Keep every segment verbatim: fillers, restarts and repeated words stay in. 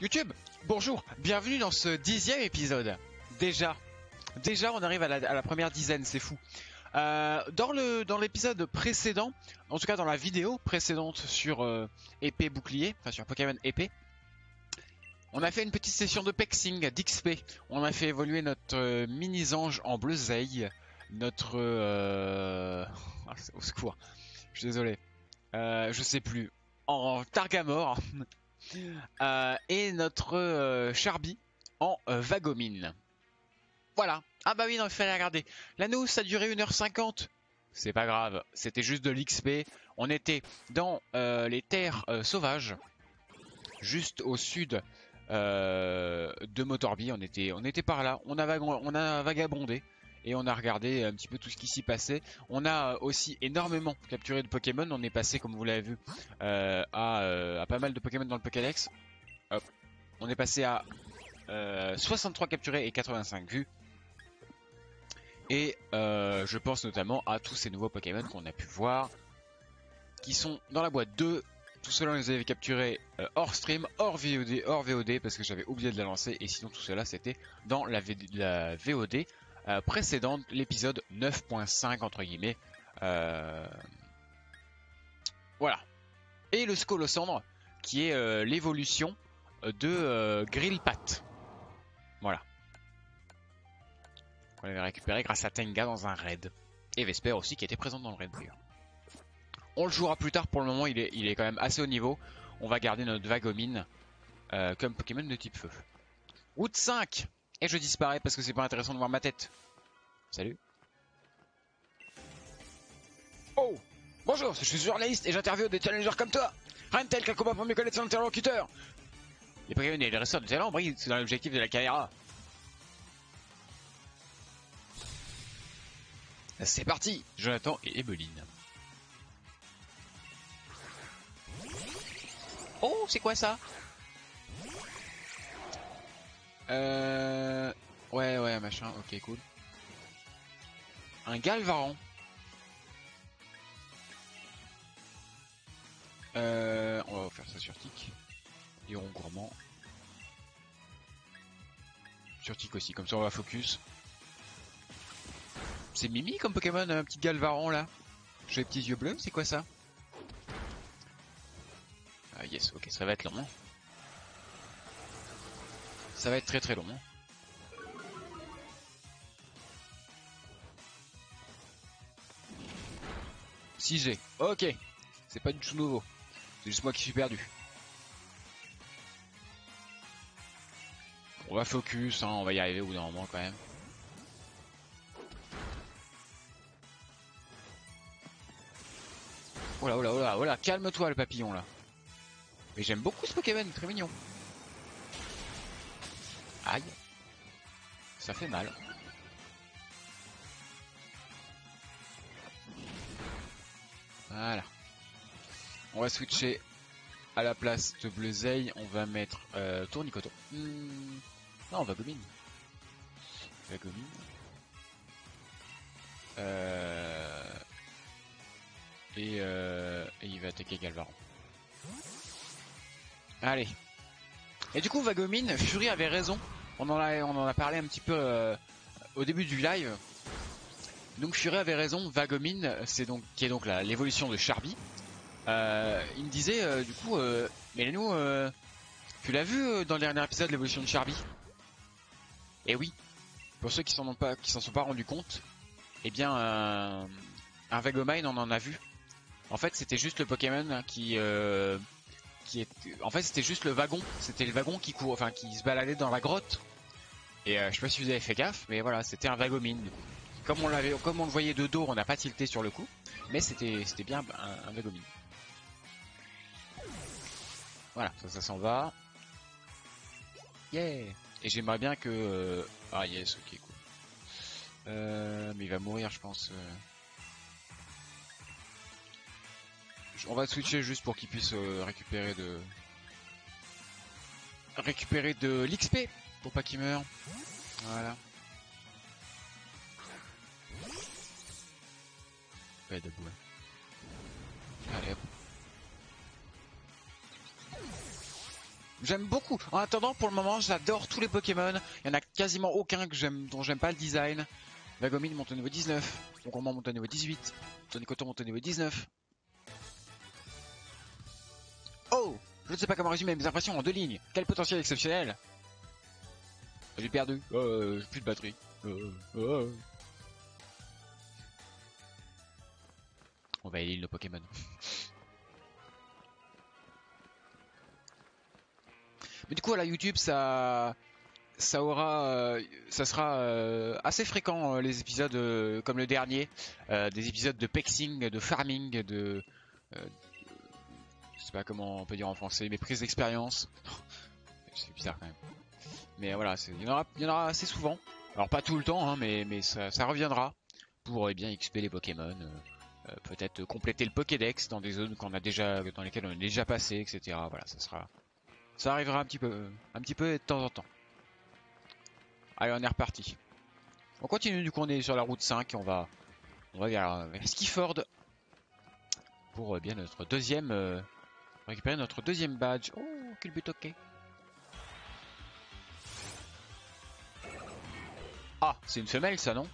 YouTube, bonjour, bienvenue dans ce dixième épisode. Déjà, déjà on arrive à la, à la première dizaine, c'est fou. Euh, dans le dans l'épisode précédent, en tout cas dans la vidéo précédente sur euh, épée bouclier, enfin sur Pokémon épée, on a fait une petite session de pexing d'X P. On a fait évoluer notre euh, mini-zange en bleuzeille, notre... Euh... Ah, au secours, je suis désolé, euh, je sais plus, en Targamore. Euh, et notre euh, Charby en euh, Vagomine. Voilà. Ah bah oui, non, il fallait regarder. L'anneau, ça durait une heure cinquante. C'est pas grave, c'était juste de l'X P. On était dans euh, les terres euh, sauvages, juste au sud euh, de Motorby. On était, on était par là. On a, on a vagabondé et on a regardé un petit peu tout ce qui s'y passait. On a aussi énormément capturé de Pokémon. On est passé, comme vous l'avez vu, euh, à, euh, à pas mal de Pokémon dans le Pokédex. Hop. On est passé à euh, soixante-trois capturés et quatre-vingt-cinq vues. Et euh, je pense notamment à tous ces nouveaux Pokémon qu'on a pu voir, qui sont dans la boîte deux. Tout cela, on les avait capturés euh, hors stream, hors V O D, hors V O D, parce que j'avais oublié de la lancer. Et sinon, tout cela, c'était dans la, la V O D. Euh, précédente, l'épisode neuf point cinq entre guillemets. Euh... Voilà. Et le Scolosandre, qui est euh, l'évolution de euh, Grillpat. Voilà. On l'avait récupéré grâce à Tenga dans un raid. Et Vesper aussi, qui était présente dans le raid d'ailleurs. On le jouera plus tard, pour le moment il est, il est quand même assez haut niveau. On va garder notre Vagomine euh, comme Pokémon de type feu. Route cinq. Et je disparais parce que c'est pas intéressant de voir ma tête. Salut. Oh, bonjour, je suis journaliste et j'interviewe des challengers comme toi. Rien de tel qu'un combat pour mieux connaître son interlocuteur. Les Pokémon et les resteurs de talent brillent, c'est dans l'objectif de la caméra. C'est parti, Jonathan et Emeline. Oh, c'est quoi ça? Euh... Ouais, ouais, machin, ok, cool. Un Galvaran. Euh... On va faire ça sur Tic. Iron gourmand. Sur Tic aussi, comme ça on va focus. C'est Mimi comme Pokémon, un petit Galvaran là. J'ai les petits yeux bleus, c'est quoi ça? Ah yes, ok, ça va être long, hein. Ça va être très très long. six G. Ok. C'est pas du tout nouveau. C'est juste moi qui suis perdu. On va focus, hein, on va y arriver au bout d'un moment quand même. Oh là, oh là, oh là, oh là. Calme-toi le papillon là. Mais j'aime beaucoup ce Pokémon, très mignon. Aïe, ça fait mal. Voilà. On va switcher à la place de Bleuzeille. On va mettre euh, Tournicoton. Hmm. Non, on va Vagomine. Vagomine. Euh... Et, euh... Et il va attaquer Galvaran. Allez. Et du coup, Vagomine, Fury avait raison. On en a, on en a parlé un petit peu euh, au début du live. Donc Fury avait raison. Vagomine, c'est donc qui est donc l'évolution de Charby. Euh, il me disait euh, du coup, euh, mais nous, euh, tu l'as vu euh, dans le dernier épisode l'évolution de Charby? Et oui. Pour ceux qui s'en ont pas, qui s'en sont pas rendu compte, eh bien, euh, un Vagomine, on en a vu. En fait, c'était juste le Pokémon qui euh, Qui est... En fait c'était juste le wagon, c'était le wagon qui court, enfin qui se baladait dans la grotte. Et euh, je sais pas si vous avez fait gaffe, mais voilà, c'était un Vagomine. Comme on l'avait, comme on le voyait de dos, on n'a pas tilté sur le coup, mais c'était c'était bien un, un Vagomine. Voilà, ça, ça s'en va. Yeah. Et j'aimerais bien que... Ah yes, ok cool. Euh, mais il va mourir je pense. On va switcher juste pour qu'il puisse récupérer de récupérer de l'X P pour pas qu'il meure. Voilà. Ouais, debout. Allez hop. J'aime beaucoup. En attendant, pour le moment, j'adore tous les Pokémon. Il n'y en a quasiment aucun que j'aime, dont j'aime pas le design. Lagomine monte au niveau dix-neuf. Gourmand monte au niveau dix-huit. Tonicoton monte au niveau dix-neuf. Oh, je ne sais pas comment résumer mes impressions en deux lignes. Quel potentiel exceptionnel. J'ai perdu. Euh, j'ai plus de batterie. Euh, euh. On va élire nos Pokémon. Mais du coup, à la YouTube, ça, ça aura, euh, ça sera euh, assez fréquent euh, les épisodes euh, comme le dernier, euh, des épisodes de pexing, de farming, de, euh, de, je sais pas comment on peut dire en français, mais prises d'expérience. C'est bizarre quand même. Mais voilà, il y en aura, il y en aura assez souvent. Alors pas tout le temps, hein, mais mais ça, ça reviendra pour eh bien X P les Pokémon. Euh, Euh, peut-être compléter le Pokédex dans des zones qu'on a déjà, dans lesquelles on est déjà passé, et cetera. Voilà, ça sera, ça arrivera un petit peu, un petit peu de temps en temps. Allez, on est reparti. On continue, du coup, on est sur la route cinq, et on va, on va vers, vers Skifford pour euh, bien notre deuxième, euh, récupérer notre deuxième badge. Oh, quel but, ok. Ah, c'est une femelle, ça, non?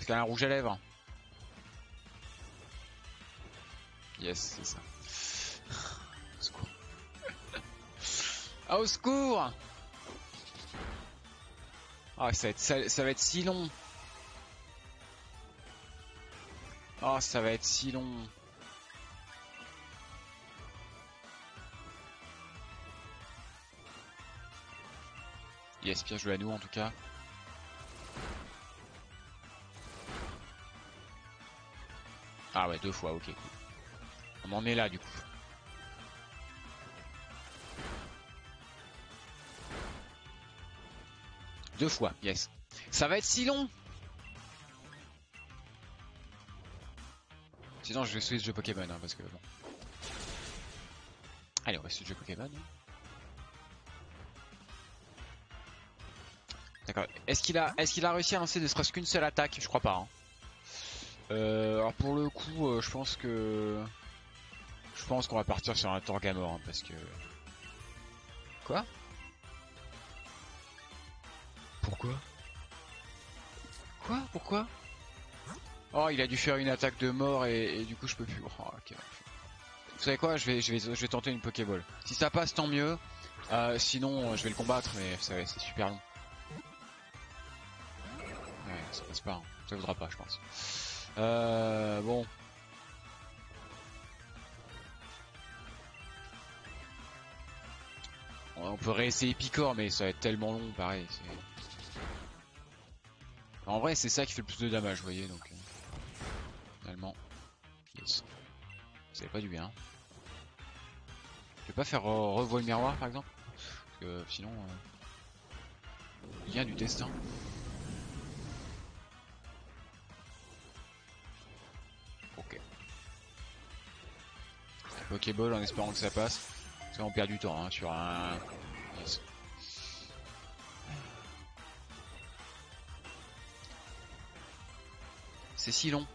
Parce qu'elle a un rouge à lèvres. Yes, c'est ça. Au secours. Ah, au secours! Ah, ça va être, ça, ça va être si long. Ah, oh, ça va être si long. Yes, bien joué à nous en tout cas. Ah ouais, deux fois, ok, cool. On en est là, du coup. Deux fois, yes. Ça va être si long. Sinon, je vais switch jeu Pokémon, hein, parce que bon. Allez, on va switch jeu Pokémon. D'accord. Est-ce qu'il a, est-ce qu'il a réussi à lancer ne serait-ce qu'une seule attaque? Je crois pas, hein. Euh, alors pour le coup, euh, je pense que je pense qu'on va partir sur un Torgamore, hein, parce que quoi? Pourquoi? Quoi? Pourquoi? Oh, il a dû faire une attaque de mort et, et du coup je peux plus. Oh, okay. Vous savez quoi? Je vais, je vais, je vais tenter une Pokéball. Si ça passe, tant mieux. Euh, sinon, je vais le combattre, mais c'est super long. Ouais, ça passe pas. Hein. Ça voudra pas, je pense. Euh, bon. On peut réessayer Picor, mais ça va être tellement long, pareil. Enfin, en vrai, c'est ça qui fait le plus de damage, vous voyez, donc. Finalement. Yes. Ça fait pas du bien. Je vais pas faire re revoil miroir, par exemple. Parce que sinon. Euh... Lien du destin. Pokéball en espérant que ça passe. Parce qu'on perd du temps hein, sur un... Yes. C'est si long.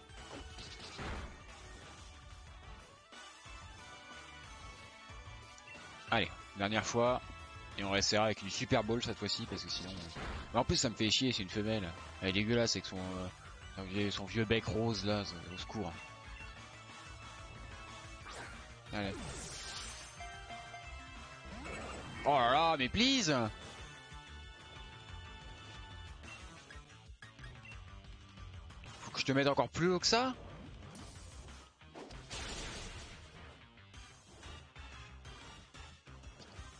Allez, dernière fois. Et on restera avec une Super Ball cette fois-ci parce que sinon... Mais en plus ça me fait chier, c'est une femelle. Elle est dégueulasse avec son, euh, son, vieux, son vieux bec rose là, au secours. Allez. Oh là là, mais please! Faut que je te mette encore plus haut que ça?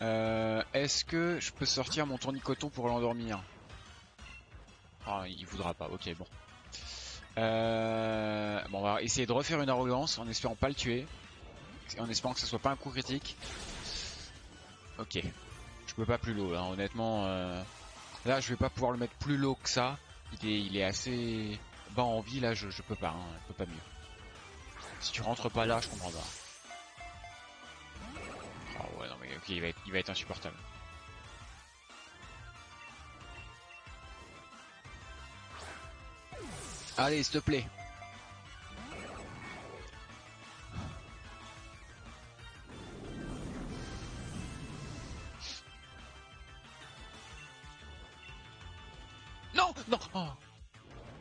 Euh, Est-ce que je peux sortir mon tournicoton pour l'endormir? Ah, il voudra pas, ok, bon. Euh, bon, on va essayer de refaire une arrogance en espérant pas le tuer. En espérant que ce soit pas un coup critique. Ok. Je peux pas plus low là, honnêtement. Euh... Là je vais pas pouvoir le mettre plus low que ça. Il est, il est assez bas en vie là, je, je peux pas, hein. Je peux pas mieux. Si tu rentres pas là, je comprends pas. Oh ouais non mais ok, il va être, il va être insupportable. Allez s'il te plaît. Non, non. Oh.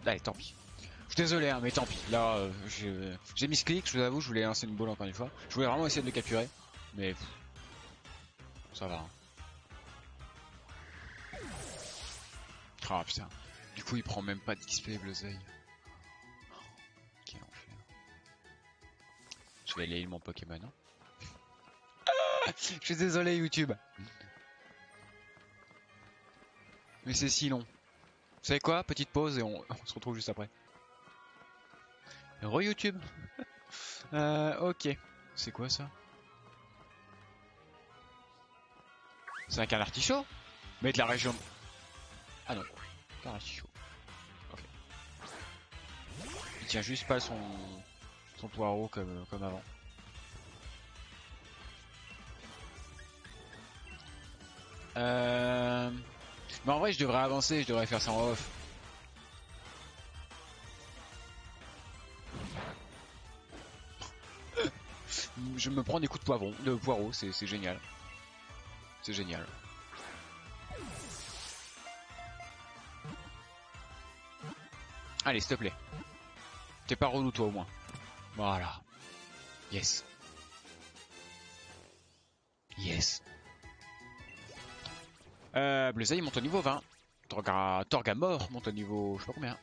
Allez, tant pis. Je suis désolé, hein, mais tant pis. Là, euh, j'ai mis ce clic, je vous avoue, je voulais lancer une boule encore une fois. Je voulais vraiment essayer de le capturer, mais pff, ça va. Hein. Ah oh, putain. Du coup, il prend même pas d'X P, Bleuzeil. Oh, quel enfer. Je vais aller mon Pokémon. Hein. Je suis désolé, YouTube. Mais c'est si long. Vous savez quoi? Petite pause et on, on se retrouve juste après. Re YouTube. euh, ok. C'est quoi ça? C'est un canard artichaut? Mais de la région. Ah non. Canard artichaut. Ok. Il tient juste pas son, son poireau comme, comme avant. Euh... Mais en vrai, je devrais avancer, je devrais faire ça en off. Je me prends des coups de poivron, de poireau, c'est génial. C'est génial. Allez, s'il te plaît. T'es pas relou, toi, au moins. Voilà. Yes. Yes. Euh, Bleuzeil monte au niveau vingt. Torga... Torgamore monte au niveau... Je sais pas combien.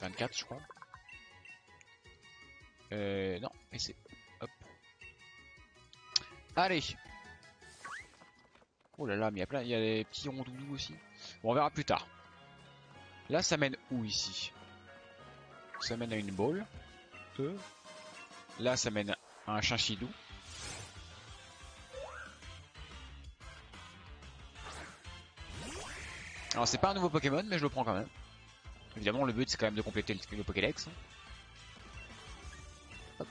vingt-quatre, je crois. Euh... Non, et c'est... Hop. Allez. Oh là là, mais il y a plein... Il y a des petits rondoudous aussi. Bon, on verra plus tard. Là, ça mène où, ici? Ça mène à une boule. Euh. Là, ça mène à un chinchidou. Alors c'est pas un nouveau Pokémon, mais je le prends quand même. Évidemment, le but c'est quand même de compléter le, le Pokédex. Hop.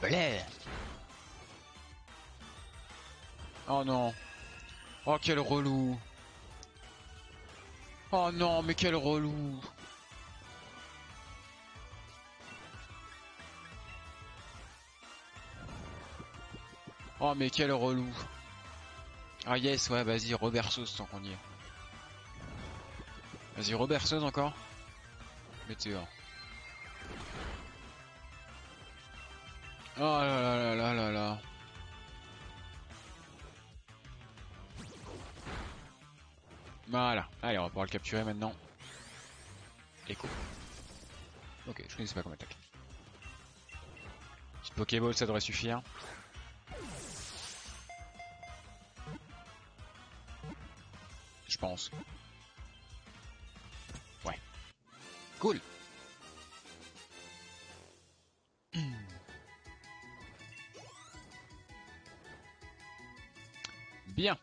Bleh. Oh non. Oh quel relou. Oh non, mais quel relou. Oh mais quel relou. Ah yes, ouais, vas-y, Robertseuse tant qu'on y est. Vas-y, Robertseuse encore. Météore. Oh là là là là là là. Voilà. Allez, on va pouvoir le capturer maintenant. Écho. Ok, je connaissais pas comment attaquer. Petite Pokéball, ça devrait suffire. Je pense. Ouais. Cool. Bien.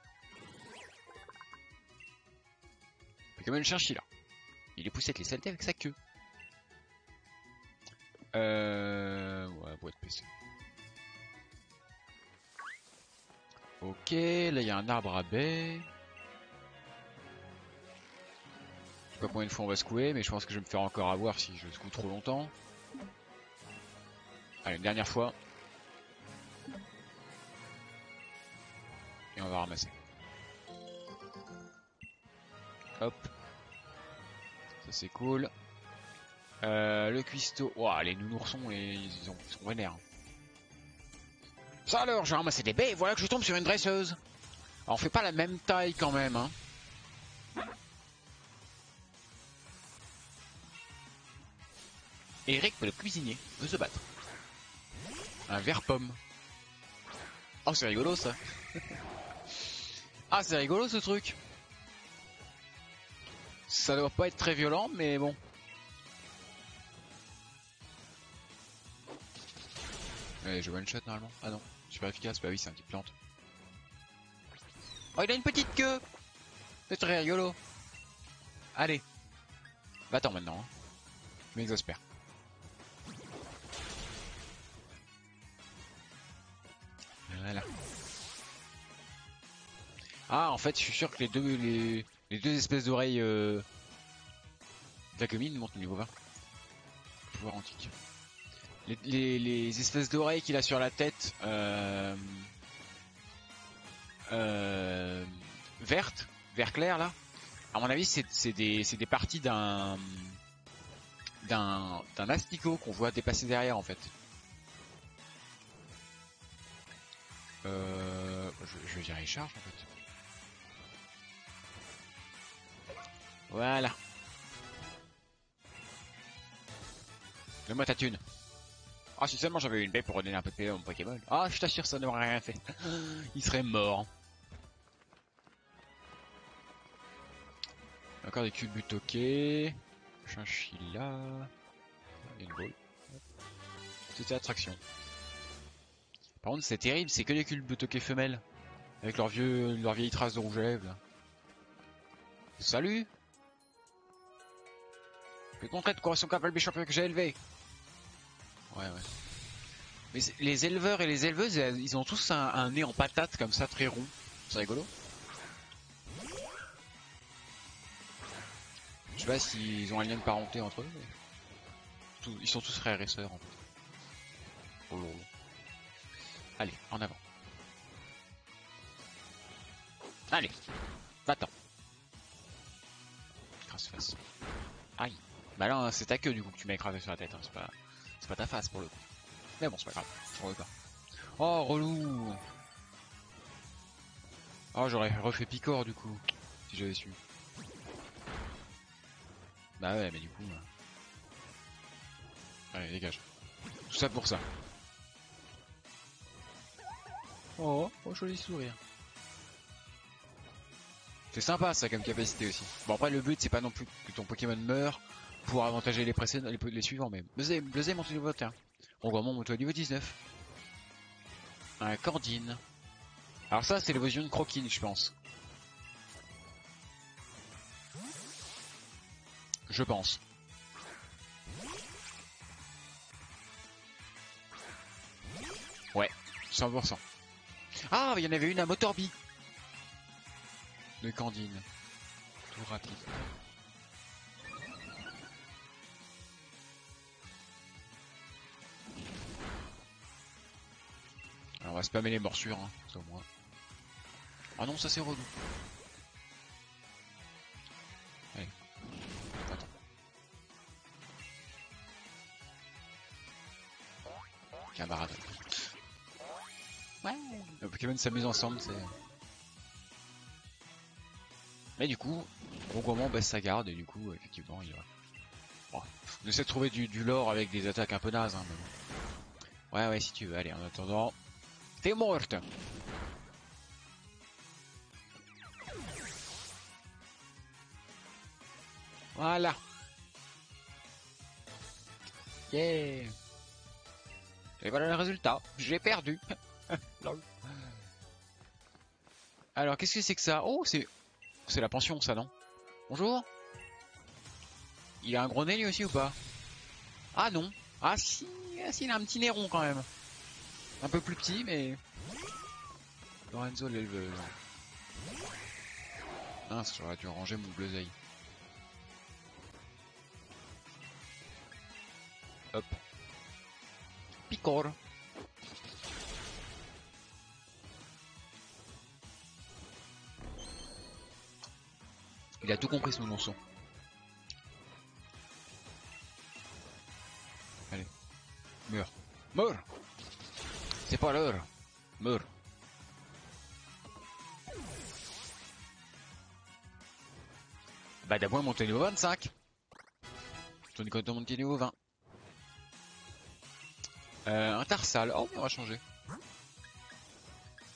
Pokémon Chinchilla. Il est poussé avec les saletés avec sa queue. Euh... Ouais, boîte P C. Ok, là il y a un arbre à baies. Je sais pas combien de fois on va secouer, mais je pense que je vais me faire encore avoir si je secoue trop longtemps. Allez, une dernière fois. Et on va ramasser. Hop. Ça c'est cool. Euh, le cuistot. Ouah, les nounoursons, les... Ils, ont... ils sont vénères. Ça alors, j'ai ramassé des baies et voilà que je tombe sur une dresseuse. Alors on fait pas la même taille quand même, hein. Eric peut le cuisinier, veut se battre. Un verre pomme. Oh c'est rigolo ça. Ah c'est rigolo ce truc. Ça doit pas être très violent mais bon. Allez je one shot normalement. Ah non, super efficace, bah oui c'est un petit plante. Oh il a une petite queue. C'est très rigolo. Allez. Va-t'en maintenant hein. Je m'exaspère. Voilà. Ah en fait je suis sûr que les deux les, les deux espèces d'oreilles euh, de la commune montent au niveau vingt. Pouvoir antique. Les, les, les espèces d'oreilles qu'il a sur la tête euh, euh, verte, vert clair là. À mon avis, c'est des, des parties d'un d'un asticot qu'on voit dépasser derrière en fait. Euh, je, je vais dire recharge en fait. Voilà. Donne-moi ta thune. Ah, si seulement j'avais une baie pour redonner un peu de P V à mon Pokémon. Ah, je t'assure, ça n'aurait rien fait. Il serait mort. Encore des culbutoqués. Chinchilla. Et une boule. C'était l'attraction. Par contre, c'est terrible, c'est que des culbutoqués femelles. Avec leur, vieux, leur vieille trace de rouge à lèvres là. Salut! Le contrat de corruption cavalbé champion que j'ai élevé. Ouais, ouais. Mais les éleveurs et les éleveuses, ils ont tous un, un nez en patate comme ça, très rond. C'est rigolo. Je sais pas s'ils ont un lien de parenté entre eux. Mais... Tout, ils sont tous frères et sœurs en fait. Oh, oh, oh. Allez, en avant. Allez, va-t'en. Crasse face. Aïe. Bah là, c'est ta queue du coup que tu m'as écrasé sur la tête, hein. C'est pas... c'est pas ta face pour le coup. Mais bon, c'est pas grave, j'en veux pas. Oh, relou. Oh, j'aurais refait Picor du coup, si j'avais su. Bah ouais, mais du coup... Allez, dégage. Tout ça pour ça. Oh, oh, joli sourire. C'est sympa ça comme capacité aussi. Bon après le but c'est pas non plus que ton Pokémon meure pour avantager les précédents, les, les suivants mais... Blaze monte au niveau vingt et un. Rongormon monte au niveau dix-neuf. Un Cordine. Alors ça c'est l'évolution de Croquine je pense. Je pense. Ouais, cent pour cent. Ah, il y en avait une à Motorby. Le Candine, tout rapide. Alors on va spammer les morsures, hein, ça au moins. Ah non, ça c'est relou. Allez, attends. Camarade. Ouais. Les Pokémon s'amusent ensemble, c'est... Mais du coup, Rongormon baisse sa garde et du coup, effectivement, il va... Oh. On essaie de trouver du, du lore avec des attaques un peu nazes, hein, mais bon. Ouais, ouais, si tu veux. Allez, en attendant... T'es morte. Voilà. Yeah. Et voilà le résultat. J'ai perdu. Alors, qu'est-ce que c'est que ça? Oh, c'est... C'est la pension ça non? Bonjour? Il a un gros nez lui aussi ou pas? Ah non. Ah si, ah, si il a un petit nez rond quand même. Un peu plus petit mais... Lorenzo l'éleveur. Mince, j'aurais dû ranger mon bleuzeil. Hop. Picor. Il a tout compris son lançon. Allez. Meurs. Meurs. C'est pas l'heure. Meurs. Bah d'abord monter niveau vingt-cinq. Tony Coton monte niveau vingt. Euh, un Tarsal. Oh on va changer.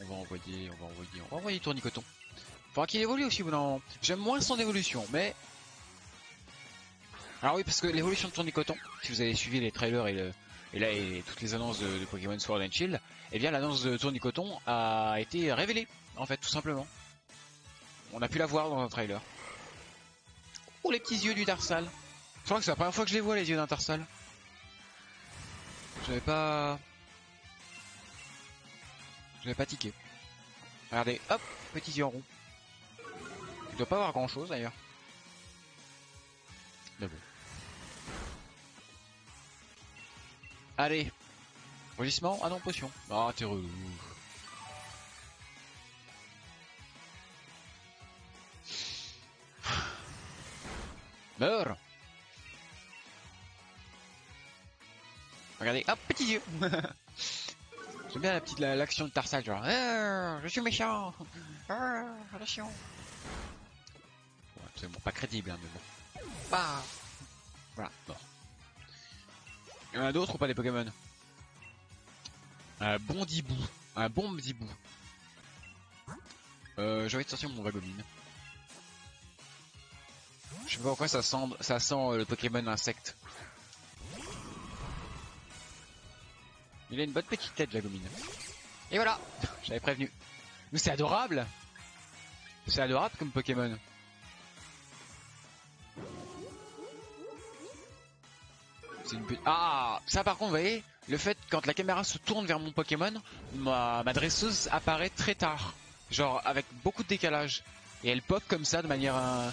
On va envoyer, on va envoyer, on va envoyer Tony Coton. Faudra qu'il évolue aussi, non. J'aime moins son évolution, mais... Alors oui, parce que l'évolution de Tournicoton, si vous avez suivi les trailers et, le... et, là, et toutes les annonces de, de Pokémon Sword and Shield, eh bien l'annonce de Tournicoton a été révélée, en fait, tout simplement. On a pu la voir dans un trailer. Oh, les petits yeux du Tarsal. Je crois que c'est la première fois que je les vois, les yeux d'un Tarsal. J'avais pas... J'avais pas tiqué. Regardez, hop, petits yeux en rond. Il doit pas avoir grand chose d'ailleurs. Bon. Allez. Rugissement. Ah non, potion. Ah, t'es relou. Meurs! Regardez, hop, petit yeux. J'aime bien la petite l'action de Tarsal, genre ah, je suis méchant, ah, attention. Ouais, c'est bon, pas crédible, hein, mais bon. Bah, voilà, mort. Il y en a d'autres ou pas, les Pokémon? Un bon Dibou, un bon Dibou. Euh, j'ai envie de sortir mon Vagomine. Je sais pas pourquoi ça sent, ça sent euh, le Pokémon insecte. Il a une bonne petite tête, Vagomine. Et voilà, j'avais prévenu. Mais c'est adorable. C'est adorable comme Pokémon. C'est une pute. Ah, ça par contre, vous voyez, le fait quand la caméra se tourne vers mon Pokémon, ma, ma dresseuse apparaît très tard. Genre avec beaucoup de décalage. Et elle pop comme ça de manière euh,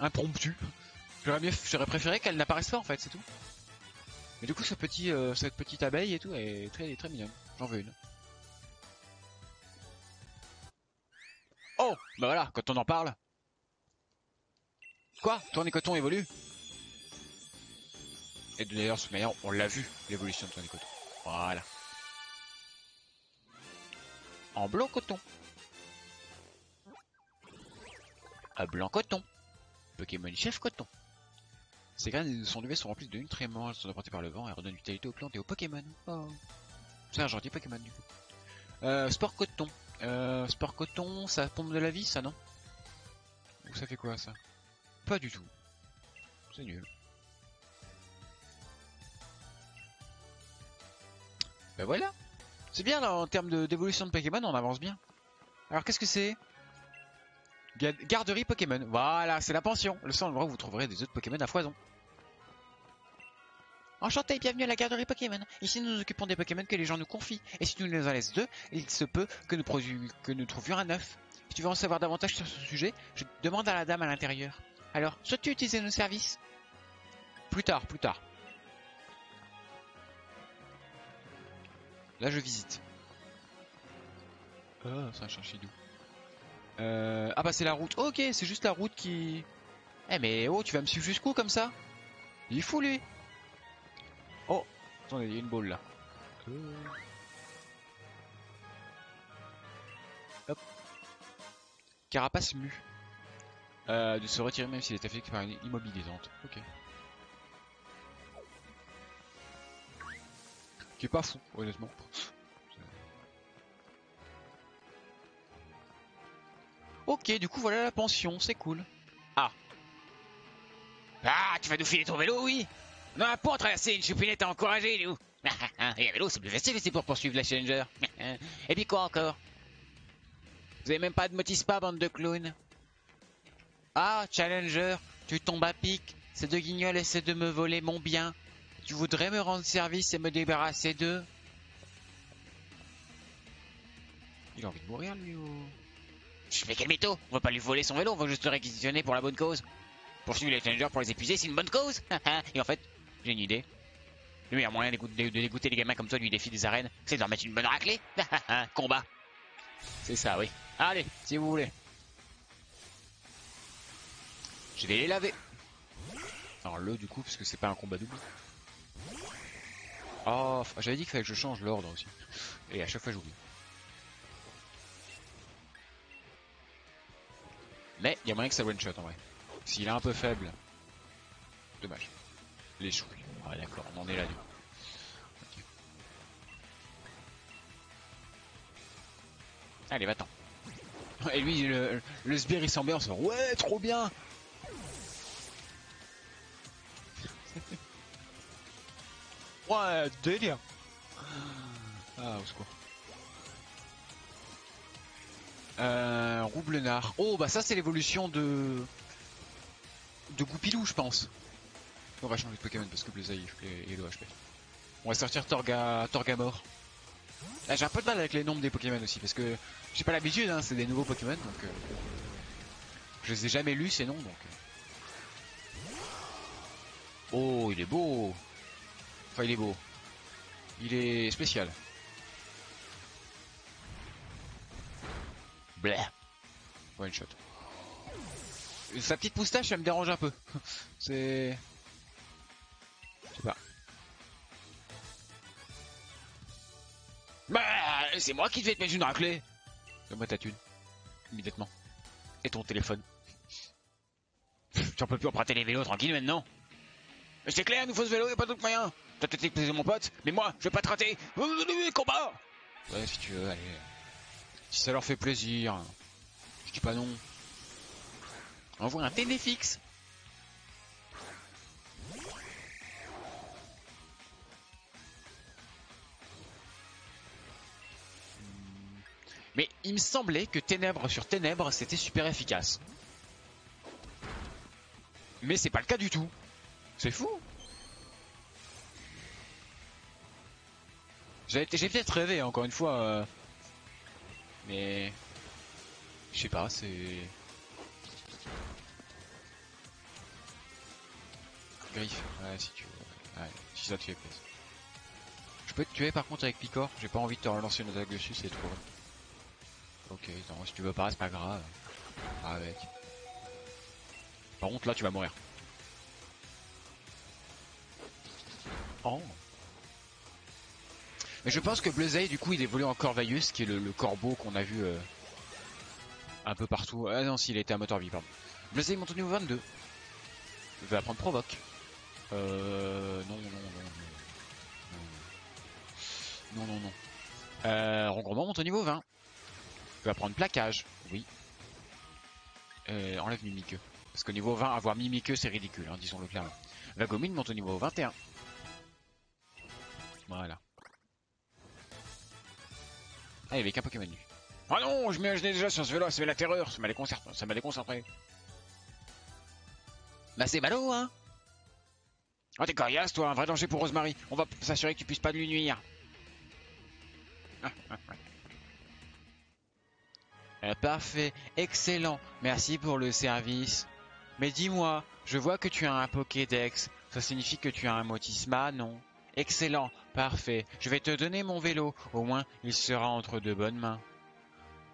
impromptue. J'aurais mieux, j'aurais préféré qu'elle n'apparaisse pas en fait, c'est tout. Mais du coup, ce petit, euh, cette petite abeille et tout est très, très mignonne. J'en veux une. Oh, bah voilà, quand on en parle. Quoi? Tournecoton évolue? Et d'ailleurs, ce meilleur, on l'a vu, l'évolution de Tournecoton. Voilà. En blanc coton. À blanc coton. Pokémon chef coton. Ces graines de son levée sont remplies de une trémence, sont apportées par le vent et redonnent une vitalité aux plantes et aux Pokémon. Oh. C'est un gentil Pokémon du coup. Euh, sport coton. Euh, sport coton, ça pompe de la vie ça, non? Ou ça fait quoi ça? Pas du tout. C'est nul. Ben voilà. C'est bien là, en termes d'évolution de, de Pokémon, on avance bien. Alors qu'est-ce que c'est? Garderie Pokémon, voilà, c'est la pension, le seul endroit où vous trouverez des œufs de Pokémon à foison. Enchanté et bienvenue à la garderie Pokémon. Ici nous nous occupons des Pokémon que les gens nous confient. Et si nous nous en laissons deux, il se peut que nous, que nous trouvions un œuf. Si tu veux en savoir davantage sur ce sujet, je demande à la dame à l'intérieur. Alors, souhaites-tu utiliser nos services? Plus tard, plus tard. Là je visite. Oh, ça change chez nous. Euh... Ah bah c'est la route, oh, ok, c'est juste la route qui... Eh mais oh, tu vas me suivre jusqu'où comme ça? Il est fou lui. Oh, attendez, il y a une boule là. euh... Hop. Carapace mue. euh, De se retirer même s'il est affecté par une immobilisante. Ok. Qui est pas fou, honnêtement. Ok, du coup voilà la pension, c'est cool. Ah. Ah, tu vas nous filer ton vélo, oui? Non, pour traverser une choupinette à encourager, nous. Et un vélo, c'est plus facile, c'est pour poursuivre la Challenger. Et puis quoi encore? Vous avez même pas de motis pas, bande de clowns. Ah, Challenger, tu tombes à pic. Ces deux guignols essaient de me voler mon bien. Tu voudrais me rendre service et me débarrasser d'eux? Il a envie de mourir, lui, ou... Je fais quel mytho? On va pas lui voler son vélo, on va juste le réquisitionner pour la bonne cause. Poursuivre les challengers pour les épuiser, c'est une bonne cause. Et en fait, j'ai une idée. Le meilleur moyen de dégoûter les gamins comme toi du défi des arènes, c'est de leur mettre une bonne raclée. Combat. C'est ça, oui. Allez, si vous voulez. Je vais les laver. Alors le du coup, parce que c'est pas un combat double. Oh, j'avais dit qu'il fallait que je change l'ordre aussi. Et à chaque fois, j'oublie. Mais il y a moyen que ça one-shot en vrai. S'il est un peu faible. Dommage. Les chouilles. Ah d'accord, on en est là du coup. Okay. Allez, va-t'en. Et lui, le, le sbire il s'ambiance. Ouais, trop bien. Ouais, délire. Ah, au secours. Euh, Roublenard. Oh bah ça c'est l'évolution de de Goupilou je pense. On va changer de Pokémon parce que Blaisail est low H P. On va sortir Torga... Torgamore. Là j'ai un peu de mal avec les nombres des Pokémon aussi parce que j'ai pas l'habitude hein, c'est des nouveaux Pokémon donc euh... je les ai jamais lus ces noms donc. Oh il est beau. Enfin il est beau. Il est spécial. One shot. sa petite moustache, elle me dérange un peu. C'est... Je sais pas. Bah, c'est moi qui devais te mettre une raclée. Donne-moi ta thune. Immédiatement. Et ton téléphone. J'en peux plus emprunter les vélos tranquille maintenant. Mais c'est clair, nous faut ce vélo, y'a pas d'autre moyen. T'as peut-être épuisé mon pote, mais moi, je vais pas te rater. Combat. Ouais, si tu veux, allez. Si ça leur fait plaisir. Je dis pas non. Envoie un téléfixe. Mais il me semblait que ténèbres sur ténèbres, c'était super efficace. Mais c'est pas le cas du tout. C'est fou. J'ai peut-être rêvé, encore une fois. Euh... Mais... Je sais pas, c'est... Griffe, ouais, si tu veux. Ouais, si ça te fait plaisir. Je peux te tuer par contre avec Picor, j'ai pas envie de te relancer une attaque dessus, c'est trop. Ok, non, si tu veux pas, c'est pas grave. Pas avec. Par contre, là, tu vas mourir. Oh. Mais je pense que Bleuzaï, du coup, il évolue en Corvaeus, qui est le, le corbeau qu'on a vu euh, un peu partout. Ah non, s'il était à moteur vie, pardon. Bleuzaï monte au niveau vingt-deux. Je vais apprendre Provoque. Euh... Non, non, non, non. Non, non, non. Euh... Rongrement monte au niveau vingt. Je vais apprendre Plaquage. Oui. Euh... Enlève Mimiqueux. Parce qu'au niveau vingt, avoir Mimiqueux, c'est ridicule, hein, disons-le clairement. Vagomine monte au niveau vingt et un. Voilà. Allez, avec un Pokémon nu. Ah non, je m'imaginais déjà sur ce vélo, ça met la terreur, ça m'a déconcerté, ça m'a déconcentré. Bah c'est ballot, hein. Oh t'es coriace toi, un vrai danger pour Rosemary. On va s'assurer que tu puisses pas lui nuire. Ah, ah, ah. Euh, parfait, excellent, merci pour le service. Mais dis-moi, je vois que tu as un Pokédex, ça signifie que tu as un Motisma, non? Excellent, parfait, je vais te donner mon vélo, au moins il sera entre deux bonnes mains.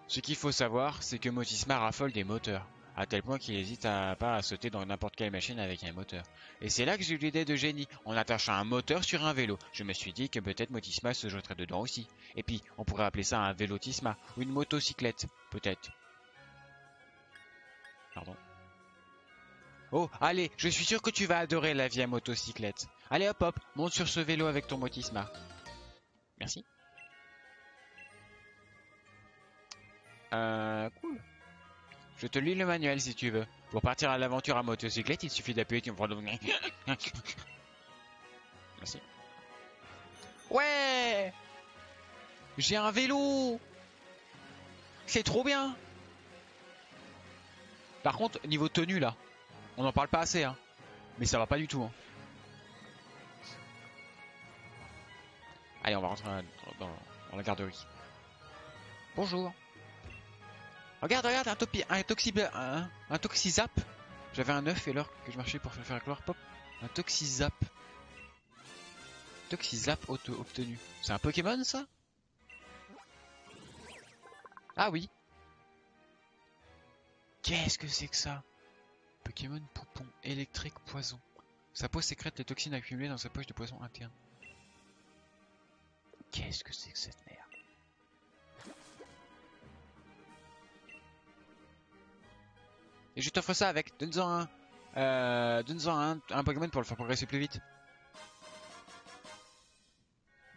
Ce qu'il faut savoir, c'est que Motisma raffole des moteurs, à tel point qu'il hésite à pas à sauter dans n'importe quelle machine avec un moteur. Et c'est là que j'ai eu l'idée de génie, en attachant un moteur sur un vélo. Je me suis dit que peut-être Motisma se jetterait dedans aussi. Et puis, on pourrait appeler ça un vélotisma, ou une motocyclette, peut-être. Pardon. Oh, allez, je suis sûr que tu vas adorer la vie à motocyclette. Allez, hop hop, monte sur ce vélo avec ton Motisma. Merci. Euh, cool. Je te lis le manuel si tu veux. Pour partir à l'aventure à motocyclette, il suffit d'appuyer... Merci. Ouais! J'ai un vélo! C'est trop bien! Par contre, niveau tenue, là, on n'en parle pas assez, hein. Mais ça va pas du tout, hein. Allez, on va rentrer dans, dans, dans la garderie. Bonjour. Regarde, regarde, un, topi, un, toxi, un, un toxizap. J'avais un œuf et l'heure que je marchais pour faire éclore pop. Un toxizap. Toxizap auto obtenu. C'est un Pokémon, ça? Ah oui. Qu'est-ce que c'est que ça? Pokémon poupon électrique poison. Sa peau sécrète les toxines accumulées dans sa poche de poison interne. Qu'est-ce que c'est que cette merde? Et je t'offre ça avec. Donne-en un. Euh, Donne-en un, un Pokémon pour le faire progresser plus vite.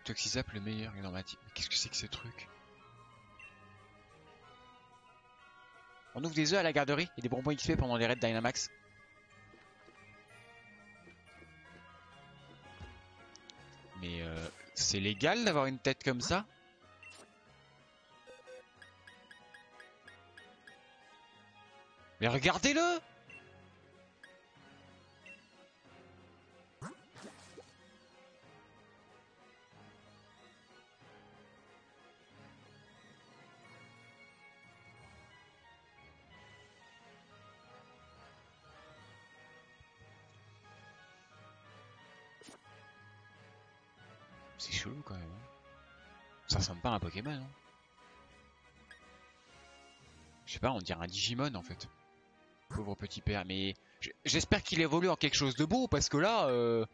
Toxizap le meilleur. Mais qu'est-ce que c'est que ce truc? On ouvre des œufs à la garderie et des bonbons X P pendant les raids Dynamax. Mais euh, c'est légal d'avoir une tête comme ça? Mais regardez-le! C'est chelou quand même. Hein. Ça ressemble pas à un Pokémon. Hein. Je sais pas, on dirait un Digimon en fait. Pauvre petit père, mais j'espère qu'il évolue en quelque chose de beau, parce que là, euh...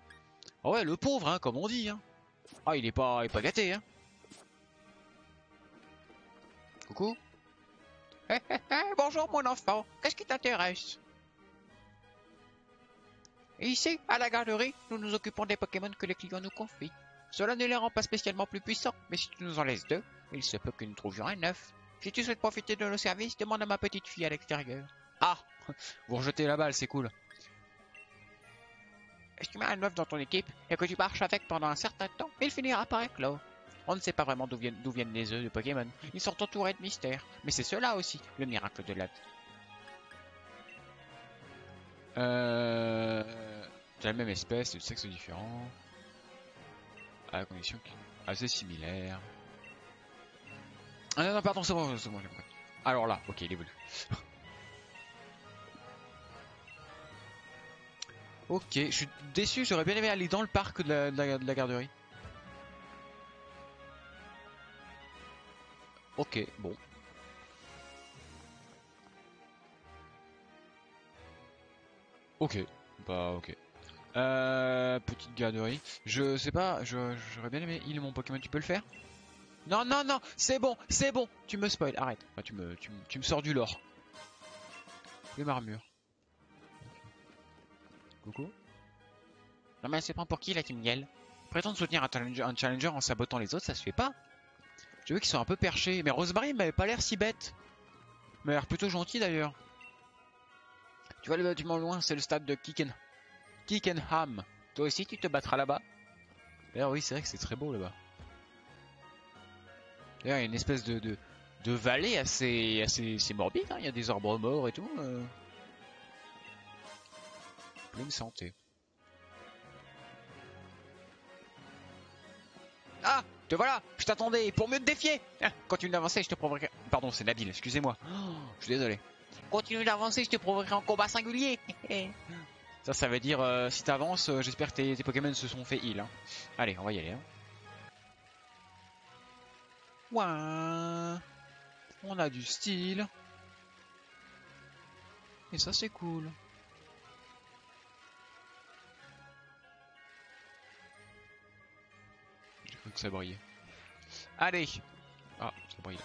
ah ouais, le pauvre, hein, comme on dit. Hein. Ah, il est pas, il est pas gâté. Hein. Coucou. Hey, hey, hey, bonjour mon enfant, qu'est-ce qui t'intéresse? Ici, à la garderie, nous nous occupons des Pokémon que les clients nous confient. Cela ne les rend pas spécialement plus puissants, mais si tu nous en laisses deux, il se peut que nous trouvions un neuf. Si tu souhaites profiter de nos services, demande à ma petite fille à l'extérieur. Ah, vous rejetez la balle, c'est cool. Si tu mets un neuf dans ton équipe et que tu marches avec pendant un certain temps, il finira par éclore. On ne sait pas vraiment d'où viennent, d'où viennent les œufs de Pokémon. Ils sont entourés de mystères. Mais c'est cela aussi, le miracle de l'œuf. Euh... C'est la même espèce, de sexe différent. À la condition qui est assez similaire. Ah non, non, pardon, c'est bon, c'est bon, j'ai compris. Alors là, ok, il est venu. Ok, je suis déçu, j'aurais bien aimé aller dans le parc de la, de la, de la garderie. Ok, bon. Ok, bah ok. Euh, petite garderie. Je sais pas, j'aurais bien aimé. Il est mon Pokémon, tu peux le faire? Non, non, non, c'est bon, c'est bon. Tu me spoil, arrête. Enfin, tu, me, tu, me, tu me sors du lore. Les marmures. Coucou. Non mais elle se prend pour qui là, tu me gueules? Prétendre soutenir un challenger, un challenger en sabotant les autres, ça se fait pas. Je veux qu'ils sont un peu perchés. Mais Rosemary m'avait pas l'air si bête. Mais elle a l'air plutôt gentille d'ailleurs. Tu vois le bâtiment loin, c'est le stade de Kicken. Kickenham. Toi aussi tu te battras là-bas. D'ailleurs oui, c'est vrai que c'est très beau là-bas. D'ailleurs il y a une espèce de, de, de vallée assez, assez, assez morbide, hein. Il y a des arbres morts et tout. Euh... Pleine santé. Ah, te voilà, je t'attendais pour mieux te défier. Continue d'avancer, je te provoquerai... Pardon, c'est Nabil, excusez-moi. Oh, je suis désolé. Continue d'avancer, je te provoquerai en combat singulier. Ça, ça veut dire, euh, si t'avances, euh, j'espère que tes, tes Pokémon se sont fait heal. Hein. Allez, on va y aller. Hein. Ouah, on a du style. Et ça, c'est cool. Que ça brille. Allez. Ah, ça brille là.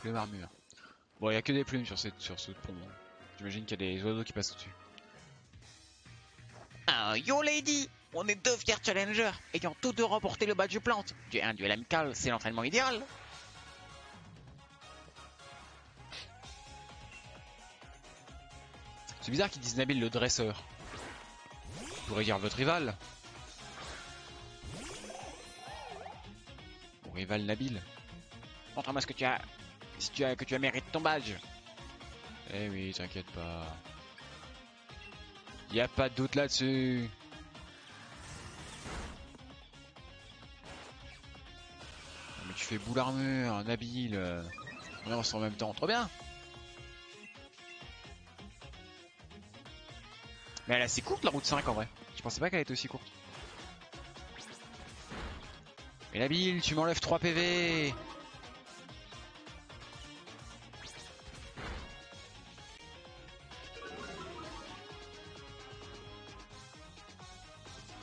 Plume armure. Bon, il n'y a que des plumes sur, cette, sur ce pont. J'imagine qu'il y a des oiseaux qui passent dessus. Ah, yo lady, on est deux fiers challengers, ayant tous deux remporté le badge plante. Un duel amical, c'est l'entraînement idéal. C'est bizarre qu'ils disent Nabil le dresseur. Je pourrais dire votre rival. Rival Nabil. Montre-moi ce que tu as. Si tu as que tu as mérité ton badge. Eh oui, t'inquiète pas. Y a pas de doute là-dessus. Mais tu fais boule armure, Nabil. On avance en même temps, trop bien. Mais elle est assez courte la route cinq en vrai. Je pensais pas qu'elle était aussi courte. Mais Nabil, tu m'enlèves trois P V.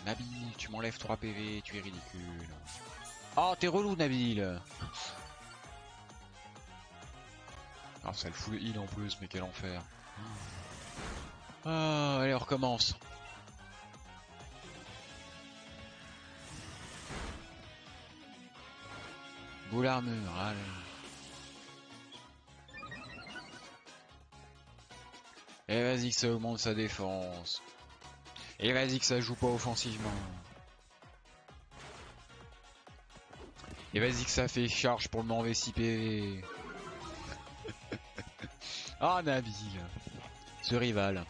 Nabil, tu m'enlèves trois P V, tu es ridicule. Oh, t'es relou, Nabil. Alors, ça le fout le heal en plus, mais quel enfer. Ah, allez, on recommence. Boule armure, allez. Et vas-y que ça augmente sa défense. Et vas-y que ça joue pas offensivement. Et vas-y que ça fait charge pour le mauvais six P V. Ah Nabil, ce rival.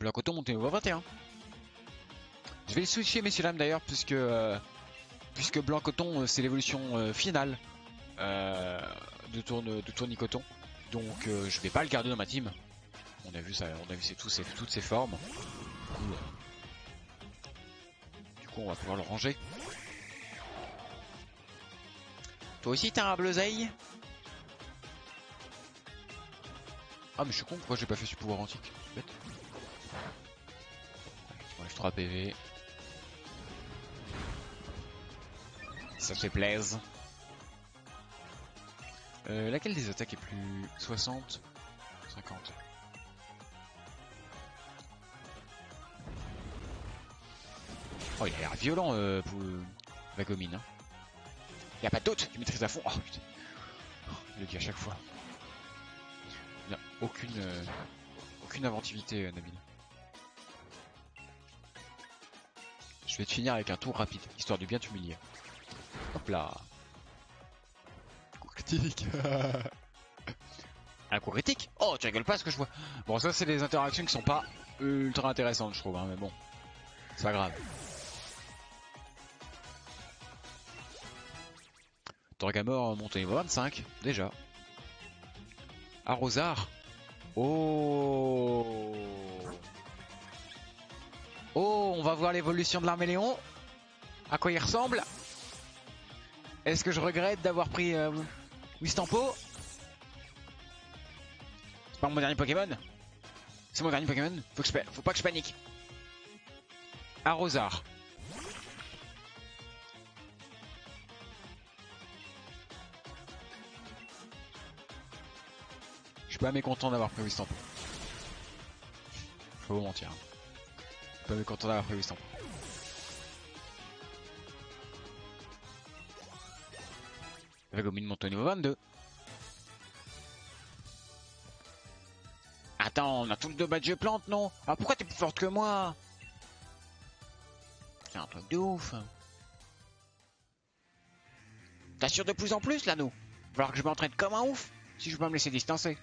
Le coton monte niveau vingt et un. Je vais le switcher messieurs dames d'ailleurs puisque euh, puisque blanc coton c'est l'évolution euh, finale euh, de tourne de tournicoton. Donc euh, je vais pas le garder dans ma team. On a vu ça, on a vu c'est tout, toutes ces formes. Cool. coup on va pouvoir le ranger. Toi aussi t'as un bleuzeille? Ah mais je suis con, pourquoi j'ai pas fait ce pouvoir antique? C'est bête. Qui m'enlève trois P V. Ça fait plaise. Euh, laquelle des attaques est plus soixante cinquante? Oh, il a l'air violent, euh, pour la commune. Hein. Il y a pas de doute, il maîtrise à fond. Oh putain. Il le dit à chaque fois. Il n'a aucune, euh, aucune inventivité, euh, Nabil. Je vais te finir avec un tour rapide, histoire de bien t'humilier. Hop là. Critique. Un coup critique. Oh, tu rigoles pas ce que je vois. Bon, ça, c'est des interactions qui sont pas ultra intéressantes, je trouve, hein, mais bon. C'est pas grave. Torgamore monte au niveau vingt-cinq, déjà. Arrosard. Oh. Oh, on va voir l'évolution de l'armée Léon. À quoi il ressemble? Est-ce que je regrette d'avoir pris euh, Wistampo? C'est pas mon dernier Pokémon? C'est mon dernier Pokémon? Faut, que je, faut pas que je panique. Arrosard. Je suis pas mécontent d'avoir pris Wistampo. Je peux vous mentir. Hein. Je suis pas mécontent d'avoir pris Wistampo. Vagomine monte au niveau vingt-deux. Attends, on a tous deux badges plantes, non? Ah, pourquoi t'es plus forte que moi? C'est un truc de ouf. T'assures de plus en plus, là, nous. Il va falloir que je m'entraîne comme un ouf si je veux pas me laisser distancer.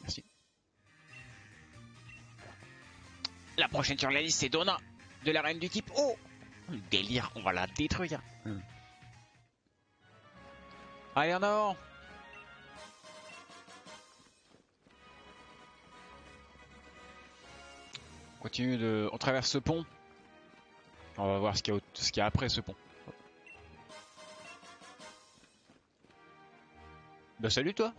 Merci. La prochaine sur la liste, c'est Donna, de la reine du type O. Délire, on va la détruire. Hmm. Allez en avant. On continue de... On traverse ce pont. On va voir ce qu'il y a, ce qu'il y a après ce pont. Bah salut toi.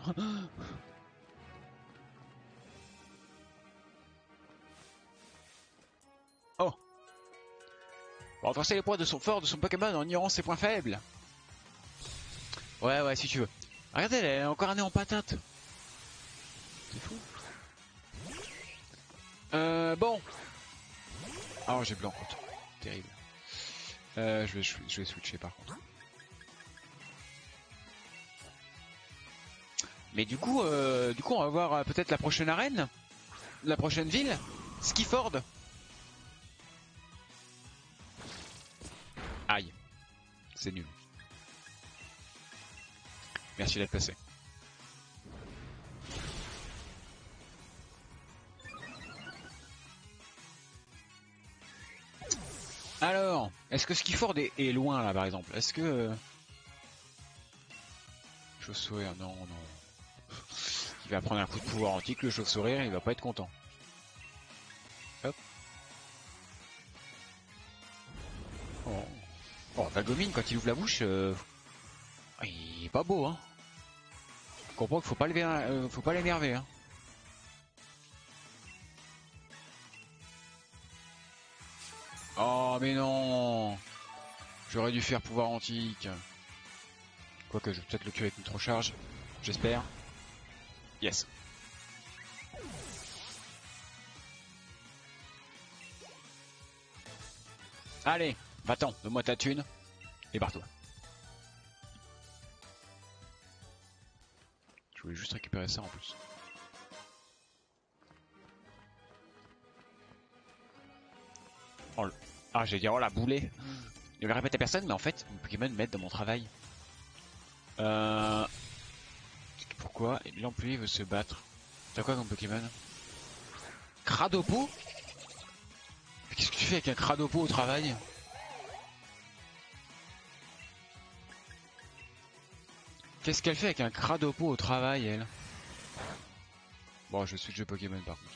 Oh. On va renforcer les points de son fort de son Pokémon en ignorant ses points faibles. Ouais, ouais, si tu veux. Regardez, elle est encore née en patate. C'est fou. Euh, bon. Ah, oh, j'ai blanc contre. Terrible. Euh, je vais, je vais switcher par contre. Mais du coup, euh, du coup, on va voir euh, peut-être la prochaine arène. La prochaine ville. Skiford. Aïe, c'est nul. Merci d'être passé. Alors, est-ce que Skiford est, est loin là par exemple? Est-ce que... Chauve-sourire, non, non. Il va prendre un coup de pouvoir antique, le chauve-sourire, il va pas être content. Hop. Oh. Oh, Vagomine, quand il ouvre la bouche, euh... il est pas beau, hein. Je comprends qu'il faut pas l'énerver, euh, faut pas l'énerver, hein. Oh, mais non. J'aurais dû faire pouvoir antique. Quoique, je vais peut-être le tuer avec une recharge. J'espère. Yes. Allez. Va-t'en, donne-moi ta thune et barre-toi. Je voulais juste récupérer ça en plus. Oh, le... Ah, j'ai dit oh la boulée. Je le répète à personne, mais en fait, mon Pokémon m'aide dans mon travail. Euh... Pourquoi l'employé veut se battre? T'as quoi comme Pokémon? Cradopo? Qu'est-ce que tu fais avec un Cradopo au travail? Qu'est-ce qu'elle fait avec un Cradopo au travail, elle? Bon, je suis le jeu Pokémon par contre.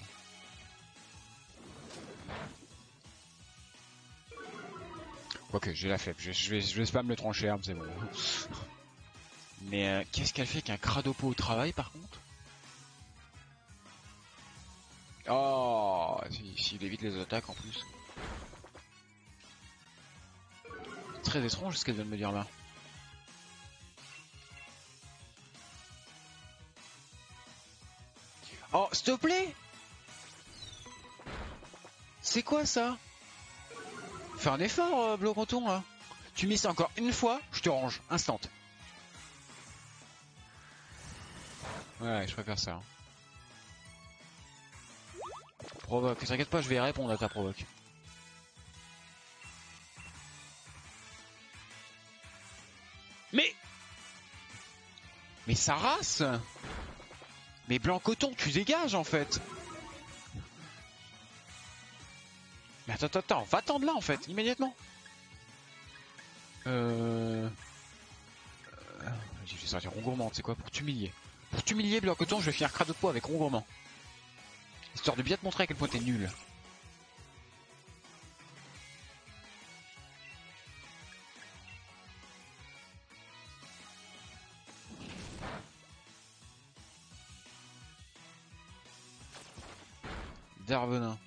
Quoique, j'ai la faible, je, je, vais, je vais spam le tranchère, c'est bon. Mais euh, qu'est-ce qu'elle fait qu'un Cradopo au travail, par contre? Oh, s'il évite les attaques en plus. Très étrange ce qu'elle vient de me dire là. Oh, s'il te plaît! C'est quoi ça? Fais un effort, euh, Blocanton, là. Tu misses encore une fois, je te range, instant. Ouais, je préfère ça. Hein. Provoque, t'inquiète pas, je vais répondre à ta provoque. Mais... Mais sa race! Mais Blanc-Coton, tu dégages en fait! Mais attends, attends, attends, va tendre là en fait, immédiatement! Euh. euh... J'ai fait sortir Rongourmand, c'est quoi? Pour t'humilier. Pour t'humilier, Blanc-Coton, je vais finir Cradopo avec Rongourmand. Histoire de bien te montrer à quel point t'es nul. Darvenin.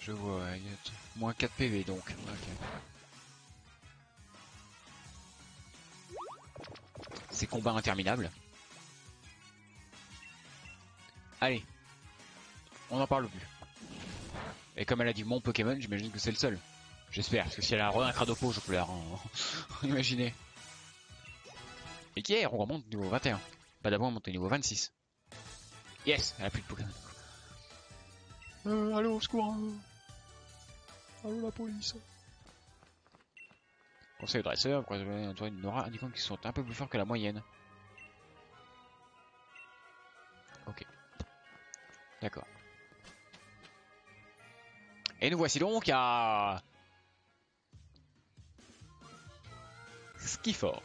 Je vois, ouais, moins quatre P V donc. Okay. Ces combats interminables. Allez, on n'en parle plus. Et comme elle a dit mon Pokémon, j'imagine que c'est le seul. J'espère, parce que si elle a un Cradopo, je peux la imaginer. Et qui est, on remonte niveau vingt et un. Pas d'abord, on monte au niveau vingt-six. Yes, elle a plus de Pokémon. Euh, allô, au secours. Euh... Allô, la police. Conseil au dresseur, vous croisez entouré d'une aura indiquant qu'ils sont un peu plus forts que la moyenne. Ok. D'accord. Et nous voici donc à... Skifort.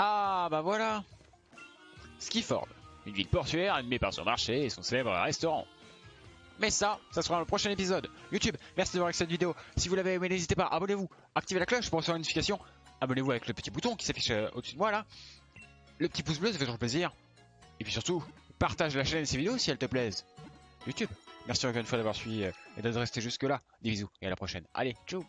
Ah bah voilà, Skifort. Une ville portuaire animée par son marché et son célèbre restaurant. Mais ça, ça sera dans le prochain épisode. YouTube, merci d'avoir regardé cette vidéo. Si vous l'avez aimé, n'hésitez pas, abonnez-vous, activez la cloche pour recevoir une notification. Abonnez-vous avec le petit bouton qui s'affiche au-dessus de moi là. Le petit pouce bleu, ça fait toujours plaisir. Et puis surtout, partage la chaîne et ses vidéos si elles te plaisent. YouTube, merci encore une fois d'avoir suivi et d'être resté jusque là. Des bisous et à la prochaine. Allez, ciao.